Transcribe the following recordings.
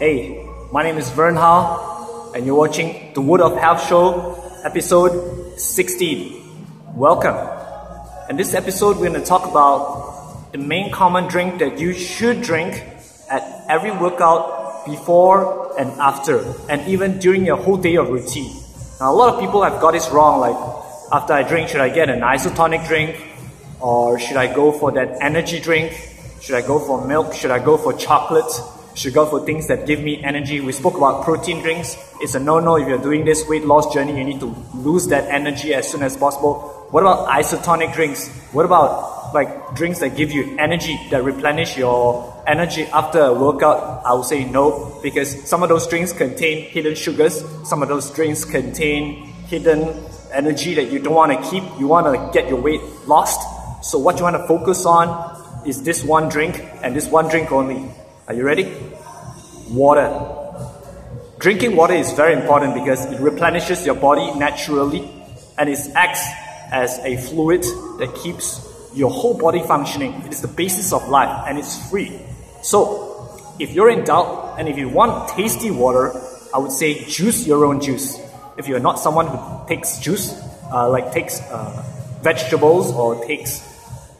Hey, my name is Vern Hao, and you're watching The World of Health Show, episode 16. Welcome. In this episode, we're going to talk about the main common drink that you should drink at every workout, before and after, and even during your whole day of routine. Now, a lot of people have got this wrong, like, after I drink, should I get an isotonic drink? Or should I go for that energy drink? Should I go for milk? Should I go for chocolate? Should I go for things that give me energy? We spoke about protein drinks. It's a no-no. If you're doing this weight loss journey, you need to lose that energy as soon as possible. What about isotonic drinks? What about like drinks that give you energy, that replenish your energy after a workout? I would say no, because some of those drinks contain hidden sugars. Some of those drinks contain hidden energy that you don't want to keep. You want to get your weight lost. So what you want to focus on is this one drink and this one drink only. Are you ready? Water. Drinking water is very important because it replenishes your body naturally, and it acts as a fluid that keeps your whole body functioning. It is the basis of life, and it's free. So if you're in doubt and if you want tasty water, I would say juice your own juice. If you're not someone who takes juice, like takes vegetables or takes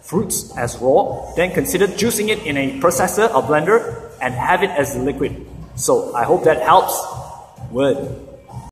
fruits as raw, then consider juicing it in a processor or blender and have it as a liquid. So I hope that helps. Word.